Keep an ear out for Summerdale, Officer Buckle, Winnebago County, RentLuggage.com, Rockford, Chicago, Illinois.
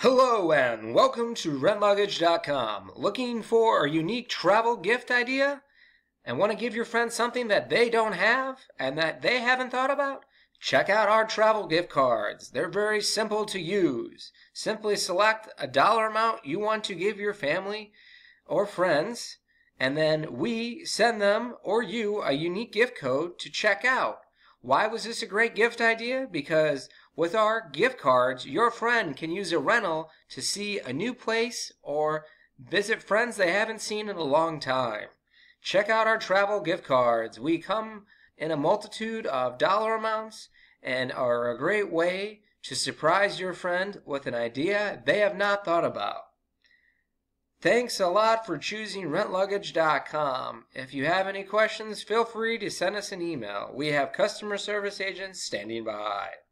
Hello and welcome to RentLuggage.com. Looking for a unique travel gift idea? And want to give your friends something that they don't have and that they haven't thought about? Check out our travel gift cards. They're very simple to use. Simply select a dollar amount you want to give your family or friends, and then we send them or you a unique gift code to check out. Why was this a great gift idea? Because with our gift cards, your friend can use a rental to see a new place or visit friends they haven't seen in a long time. Check out our travel gift cards. We come in a multitude of dollar amounts and are a great way to surprise your friend with an idea they have not thought about. Thanks a lot for choosing RentLuggage.com. If you have any questions, feel free to send us an email. We have customer service agents standing by.